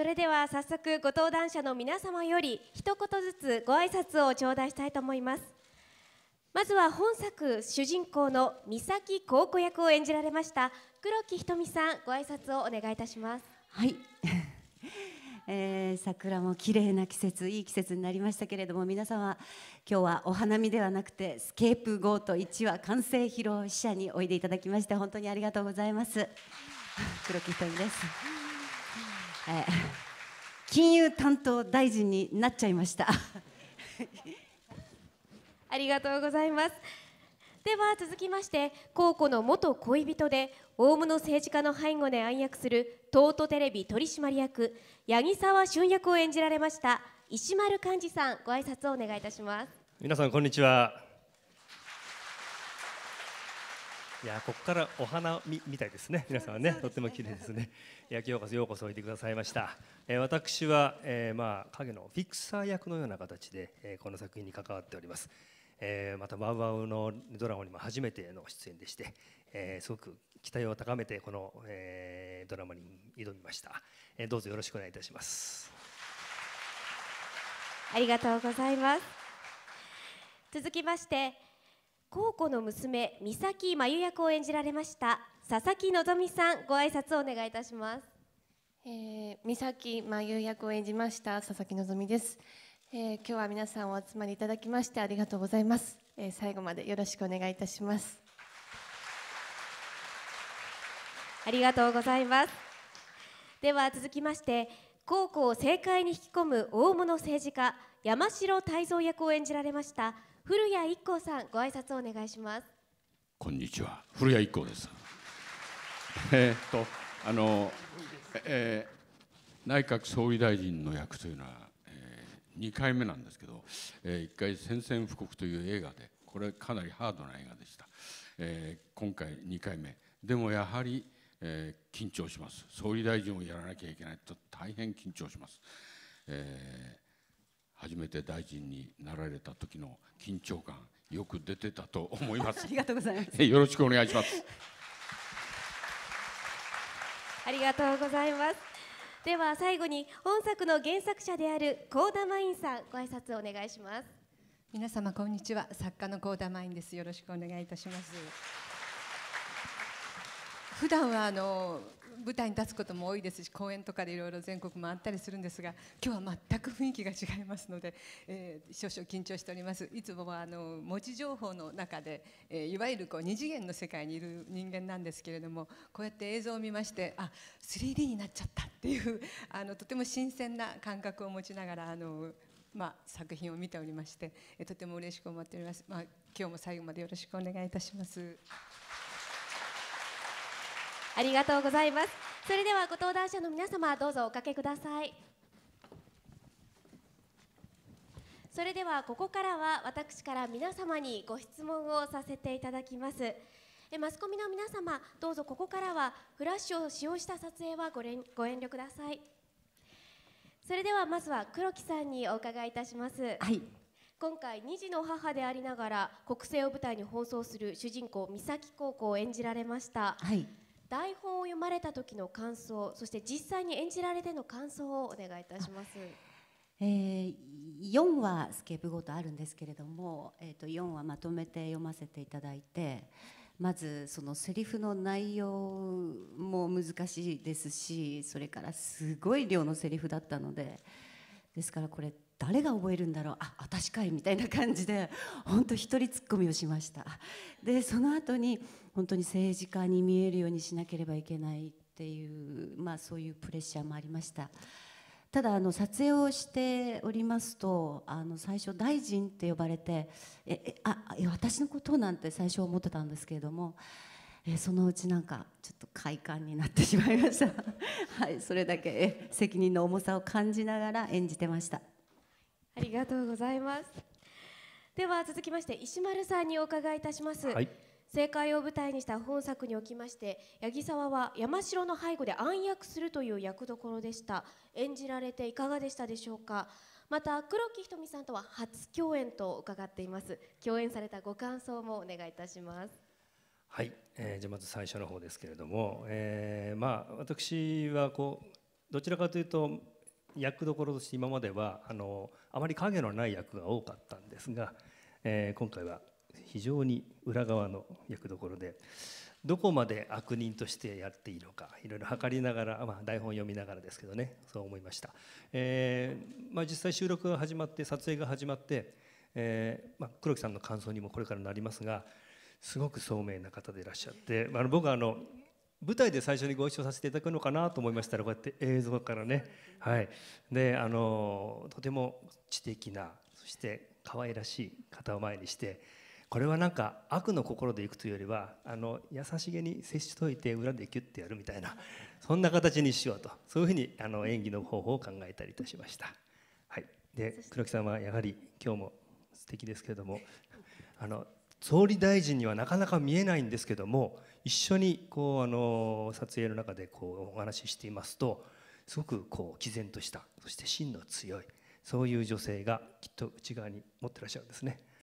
それでは早速ご登壇者の皆様より一言ずつご挨拶を頂戴したいと思います。まずは本作主人公の三崎孝子役を演じられました黒木瞳さん、ご挨拶をお願いいたします。はい桜も綺麗な季節、いい季節になりましたけれども、皆様今日はお花見ではなくてスケープゴート1話完成披露試写においでいただきまして本当にありがとうございます。黒木瞳です。金融担当大臣になっちゃいましたありがとうございます。では続きまして、孝子の元恋人で大物政治家の背後で暗躍する東都テレビ取締役八木沢俊役を演じられました石丸幹二さん、ご挨拶をお願いいたします。皆さんこんにちは。いや、ここからお花見みたいですね。皆さんはね、とっても綺麗ですね。ようこそおいでくださいました。私は、影のフィクサー役のような形で、この作品に関わっております。またワウワウのドラマにも初めての出演でして、すごく期待を高めてこの、ドラマに挑みました、どうぞよろしくお願いいたします。ありがとうございます。続きまして、孝子の娘三崎真由役を演じられました佐々木希さん、ご挨拶をお願いいたします。三崎真由役を演じました佐々木希です。今日は皆さんお集まりいただきましてありがとうございます。最後までよろしくお願いいたします。ありがとうございます。では続きまして、孝子を政界に引き込む大物政治家山城泰蔵役を演じられました古谷一行さん、ご挨拶をお願いします。こんにちは、古谷一行です。内閣総理大臣の役というのは2回目なんですけど、1回「宣戦布告」という映画で、これかなりハードな映画でした、今回2回目。でもやはり、緊張します。総理大臣をやらなきゃいけないと大変緊張します、初めて大臣になられた時の緊張感、よく出てたと思いますありがとうございます。よろしくお願いしますありがとうございます。では最後に本作の原作者である幸田真由さん、ご挨拶をお願いします。皆様こんにちは、作家の幸田真由です。よろしくお願いいたします。普段は舞台に立つことも多いですし、公演とかでいろいろ全国回ったりするんですが、今日は全く雰囲気が違いますので、少々緊張しております。いつもは文字情報の中で、いわゆるこう二次元の世界にいる人間なんですけれども、こうやって映像を見まして、あ、3D になっちゃったっていうとても新鮮な感覚を持ちながら作品を見ておりまして、とても嬉しく思っております。今日も最後までよろしくお願いいたします。ありがとうございます。それではご登壇者の皆様、どうぞおかけください。それではここからは私から皆様にご質問をさせていただきます。マスコミの皆様、どうぞここからはフラッシュを使用した撮影はご遠慮ください。それではまずは黒木さんにお伺いいたします。はい。今回2児の母でありながら国政を舞台に奔走する主人公三崎孝子を演じられました。はい。台本を読まれた時の感想、そして実際に演じられての感想をお願いいたします。4話スケープゴートあるんですけれども、4話まとめて読ませていただいて、まずそのセリフの内容も難しいですし、それからすごい量のセリフだったので、ですからこれ誰が覚えるんだろう、あ、私かいみたいな感じで本当一人ツッコミをしました。でその後に本当に政治家に見えるようにしなければいけないっていう、そういうプレッシャーもありました。ただ撮影をしておりますと、最初大臣って呼ばれて、私のことなんて最初思ってたんですけれども、そのうちなんかちょっと快感になってしまいましたはい、それだけ責任の重さを感じながら演じてました。ありがとうございます。では続きまして石丸さんにお伺いいたします。はい。政界を舞台にした本作におきまして、八木沢は山城の背後で暗躍するという役どころでした。演じられていかがでしたでしょうか。また黒木瞳さんとは初共演と伺っています。共演されたご感想もお願いいたします。はい。じゃあまず最初の方ですけれども、私はどちらかというと。役どころとして今まではあまり影のない役が多かったんですが、今回は非常に裏側の役どころで、どこまで悪人としてやっていいのかいろいろ測りながら、台本読みながらですけどね、そう思いました。実際収録が始まって撮影が始まって、黒木さんの感想にもこれからなりますが、すごく聡明な方でいらっしゃって、僕は舞台で最初にご一緒させていただくのかなと思いましたら、こうやって映像からね、はい、でとても知的な、そして可愛らしい方を前にして。これはなんか悪の心でいくというよりは優しげに接しといて裏でキュッてやるみたいな、そんな形にしようと、そういうふうに演技の方法を考えたりいたしました。はい、で黒木さんはやはり今日も素敵ですけれども、総理大臣にはなかなか見えないんですけども、一緒にこう撮影の中でこうお話ししていますと、すごくこう毅然とした、そして芯の強い、そういう女性がきっと内側に持ってらっしゃるんですね。